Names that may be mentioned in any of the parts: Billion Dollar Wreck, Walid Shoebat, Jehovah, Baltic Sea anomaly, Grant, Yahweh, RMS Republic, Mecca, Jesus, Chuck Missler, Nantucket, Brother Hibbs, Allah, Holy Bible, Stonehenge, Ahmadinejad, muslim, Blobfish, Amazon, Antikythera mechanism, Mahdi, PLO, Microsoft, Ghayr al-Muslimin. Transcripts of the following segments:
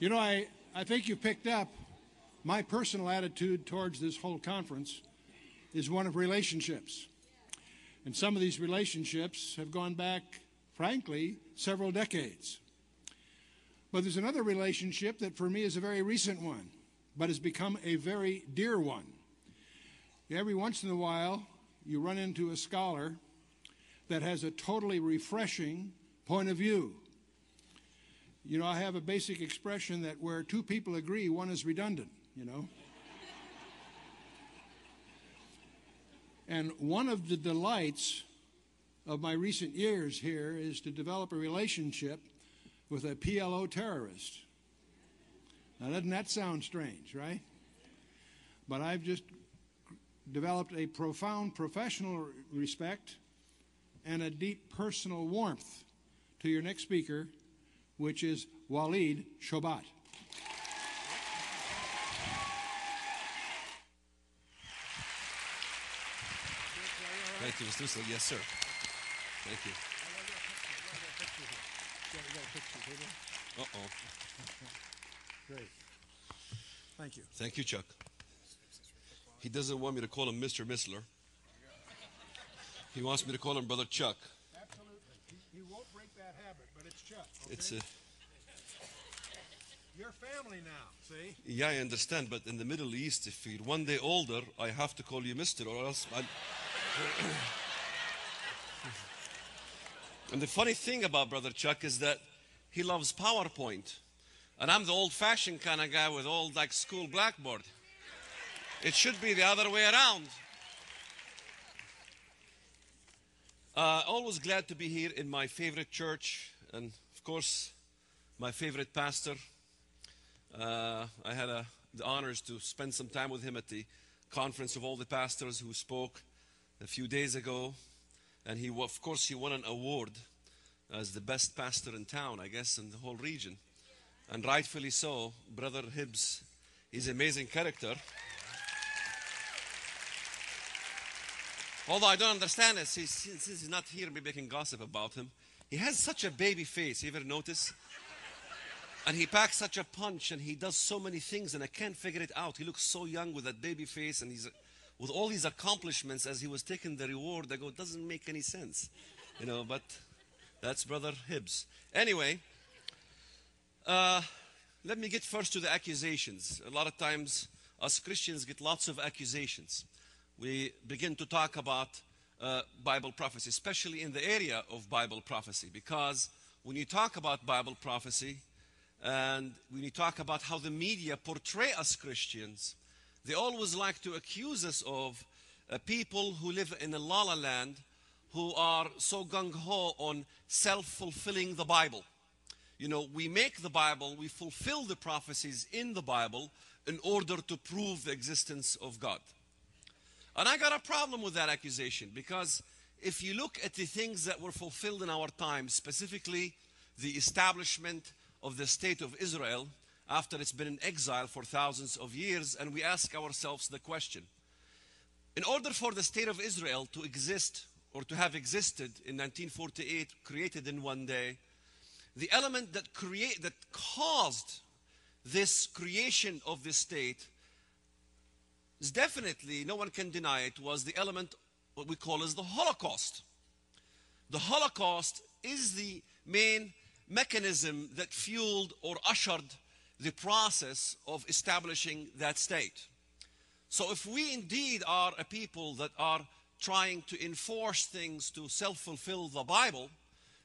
You know, I think you picked up my personal attitude towards this whole conference is one of relationships. And some of these relationships have gone back, frankly, several decades. But there's another relationship that for me is a very recent one, but has become a very dear one. Every once in a while, you run into a scholar that has a totally refreshing point of view. You know, I have a basic expression that where two people agree, one is redundant, you know. And one of the delights of my recent years here is to develop a relationship with a PLO terrorist. Now, doesn't that sound strange, right? But I've just developed a profound professional respect and a deep personal warmth to your next speaker, which is Walid Shoebat. Thank you, Mr. Missler. Yes, sir. Thank you. Great. Thank you. Thank you, Chuck. He doesn't want me to call him Mr. Missler. He wants me to call him Brother Chuck. He won't break that habit, but it's Chuck. Okay? It's your family now, see? Yeah, I understand, but in the Middle East, if you're one day older, I have to call you Mr. or else I'll... And the funny thing about Brother Chuck is that he loves PowerPoint. And I'm the old-fashioned kind of guy with old, like, school blackboard. It should be the other way around. Always glad to be here in my favorite church and, of course, my favorite pastor. I had the honors to spend some time with him at the conference of all the pastors who spoke a few days ago. And he, of course, he won an award as the best pastor in town, I guess, in the whole region. And rightfully so. Brother Hibbs is an amazing character. Although I don't understand it, since he's not here, maybe I can gossip about him. He has such a baby face, you ever notice? And he packs such a punch, and he does so many things, and I can't figure it out. He looks so young with that baby face, and he's with all these accomplishments. As he was taking the reward, I go, it doesn't make any sense. You know, but that's Brother Hibbs. Anyway, let me get first to the accusations. A lot of times, us Christians get lots of accusations. We begin to talk about Bible prophecy, especially in the area of Bible prophecy, because when you talk about Bible prophecy and when you talk about how the media portray us Christians, they always like to accuse us of people who live in a la-la land who are so gung-ho on self-fulfilling the Bible. You know, we make the Bible, we fulfill the prophecies in the Bible in order to prove the existence of God. And I got a problem with that accusation, because if you look at the things that were fulfilled in our time, specifically the establishment of the state of Israel after it's been in exile for thousands of years, and we ask ourselves the question, in order for the state of Israel to exist or to have existed in 1948, created in one day, the element that caused this creation of the state is definitely, no one can deny it, was the element what we call as the Holocaust. The Holocaust is the main mechanism that fueled or ushered the process of establishing that state. So if we indeed are a people that are trying to enforce things to self-fulfill the Bible,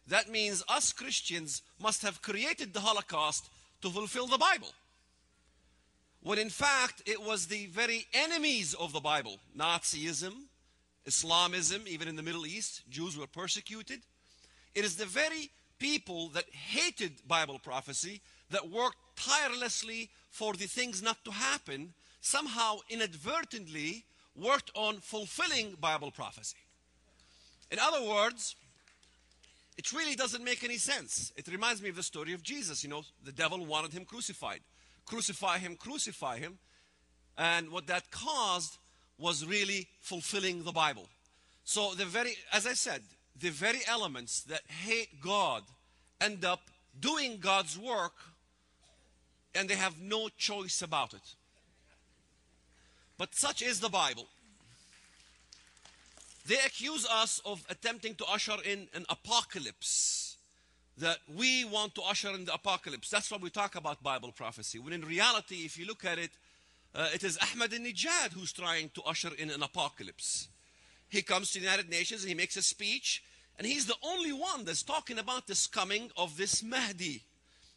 that means us Christians must have created the Holocaust to fulfill the Bible. When in fact, it was the very enemies of the Bible, Nazism, Islamism, even in the Middle East, Jews were persecuted. It is the very people that hated Bible prophecy, that worked tirelessly for the things not to happen, somehow inadvertently worked on fulfilling Bible prophecy. In other words, it really doesn't make any sense. It reminds me of the story of Jesus. You know, the devil wanted him crucified. Crucify him, crucify him. And what that caused was really fulfilling the Bible. So as I said, the very elements that hate God end up doing God's work, and they have no choice about it. But such is the Bible. They accuse us of attempting to usher in an apocalypse, that we want to usher in the apocalypse. That's why we talk about Bible prophecy, when in reality, if you look at it, it is Ahmadinejad who's trying to usher in an apocalypse. He comes to the United Nations and he makes a speech, and he's the only one that's talking about this coming of this Mahdi,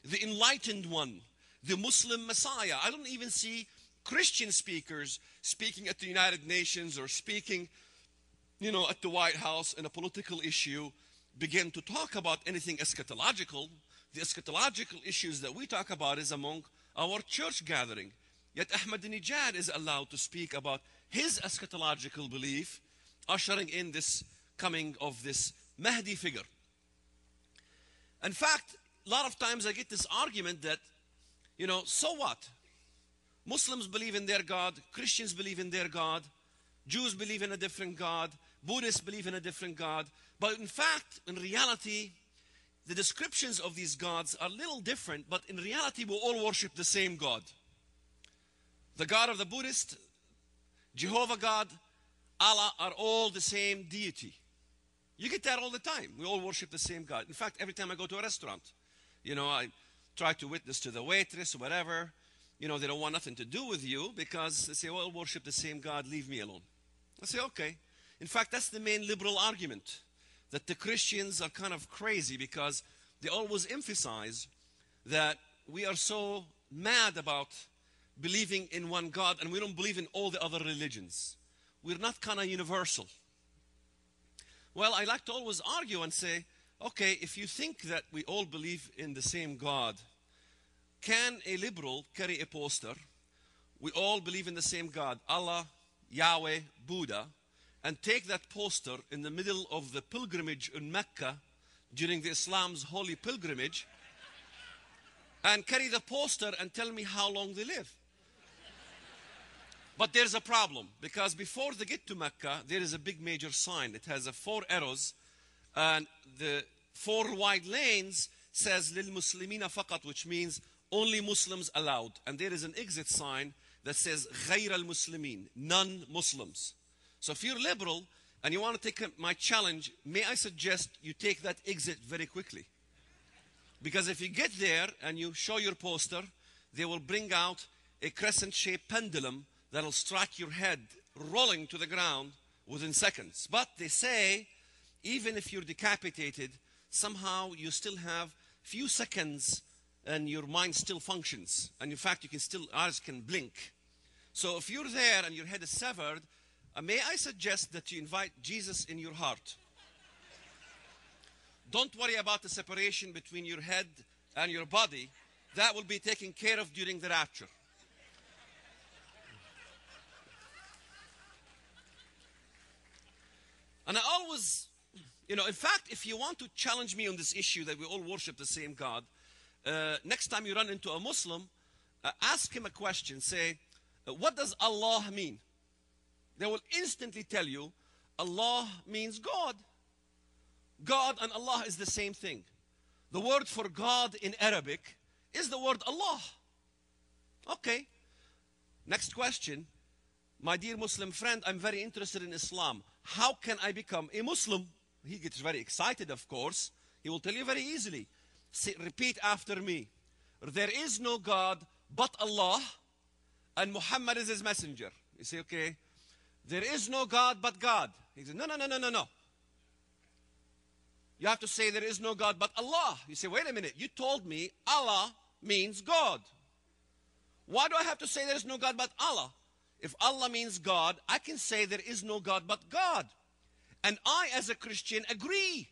the enlightened one, the Muslim Messiah. I don't even see Christian speakers speaking at the United Nations or speaking, you know, at the White House in a political issue, begin to talk about anything eschatological. The eschatological issues that we talk about is among our church gathering. Yet Ahmadinejad is allowed to speak about his eschatological belief, ushering in this coming of this Mahdi figure. In fact, a lot of times I get this argument that, you know, so what? Muslims believe in their God, Christians believe in their God, Jews believe in a different God, Buddhists believe in a different God. But in fact, in reality, the descriptions of these gods are a little different, but in reality, we all worship the same God. The God of the Buddhist, Jehovah God, Allah are all the same deity. You get that all the time. We all worship the same God. In fact, every time I go to a restaurant, you know, I try to witness to the waitress or whatever. You know, they don't want nothing to do with you because they say, well, worship the same God, leave me alone. I say, okay. In fact, that's the main liberal argument, that the Christians are kind of crazy because they always emphasize that we are so mad about believing in one God and we don't believe in all the other religions. We're not kind of universal. Well, I like to always argue and say, okay, if you think that we all believe in the same God, can a liberal carry a poster? We all believe in the same God, Allah, Yahweh, Buddha, and take that poster in the middle of the pilgrimage in Mecca during the Islam's holy pilgrimage and carry the poster and tell me how long they live. But there's a problem, because before they get to Mecca, there is a big major sign. It has 4 arrows and the 4 wide lanes says Lil Muslimina Fakat, which means only Muslims allowed. And there is an exit sign that says Ghayr al-Muslimin, non-Muslims. So if you're liberal and you want to take my challenge, may I suggest you take that exit very quickly. Because if you get there and you show your poster, they will bring out a crescent-shaped pendulum that will strike your head rolling to the ground within seconds. But they say, even if you're decapitated, somehow you still have few seconds and your mind still functions. And in fact, you can still, eyes can blink. So if you're there and your head is severed, may I suggest that you invite Jesus in your heart. Don't worry about the separation between your head and your body. That will be taken care of during the rapture. And I always, you know, in fact, if you want to challenge me on this issue that we all worship the same God, next time you run into a Muslim, ask him a question. Say, what does Allah mean? They will instantly tell you, Allah means God. God and Allah is the same thing. The word for God in Arabic is the word Allah. Okay. Next question. My dear Muslim friend, I'm very interested in Islam. How can I become a Muslim? He gets very excited, of course. He will tell you very easily. Say, repeat after me. There is no God but Allah, and Muhammad is his messenger. You say, okay. There is no God but God. He says, no, no, no, no, no, no. You have to say there is no God but Allah. You say, wait a minute. You told me Allah means God. Why do I have to say there is no God but Allah? If Allah means God, I can say there is no God but God. And I, as a Christian, agree.